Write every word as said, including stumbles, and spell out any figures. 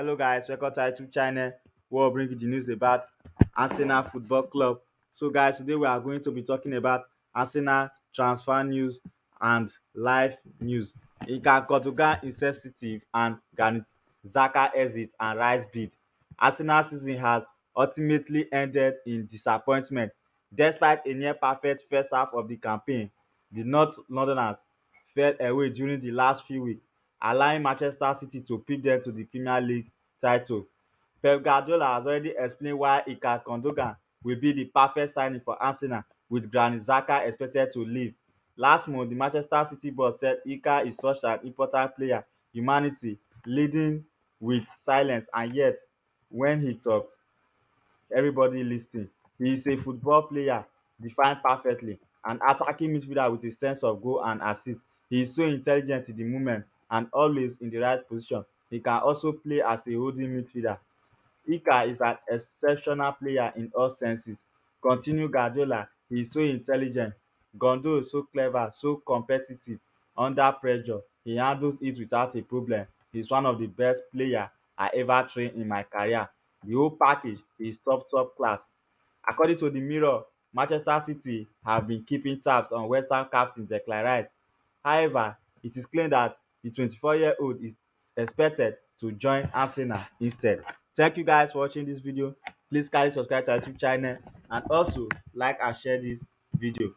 Hello guys, welcome to our YouTube channel. We'll bring you the news about Arsenal Football Club. So guys, today we are going to be talking about Arsenal transfer news and live news. Ilkay Gundogan insensitive and Granit Xhaka exit and Rice bid. Arsenal season has ultimately ended in disappointment. Despite a near perfect first half of the campaign, the North Londoners fell away during the last few weeks, allowing Manchester City to pick them to the Premier League title. Pep Guardiola has already explained why Ilkay Gundogan will be the perfect signing for Arsenal, with Granit Xhaka expected to leave. Last month, the Manchester City boss said Ilkay is such an important player, humanity, leading with silence, and yet, when he talked, everybody listened. He is a football player, defined perfectly, an attacking midfielder with a sense of goal and assist. He is so intelligent in the movement and always in the right position. He can also play as a holding midfielder. Ilkay is an exceptional player in all senses. Continue Guardiola, he is so intelligent. Gundo is so clever, so competitive. Under pressure, he handles it without a problem. He is one of the best players I ever trained in my career. The whole package is top, top class. According to the Mirror, Manchester City have been keeping tabs on West Ham captain Declan Rice. However, it is claimed that the twenty-four-year-old is expected to join Arsenal instead. Thank you guys for watching this video. Please kindly subscribe to our YouTube channel and also like and share this video.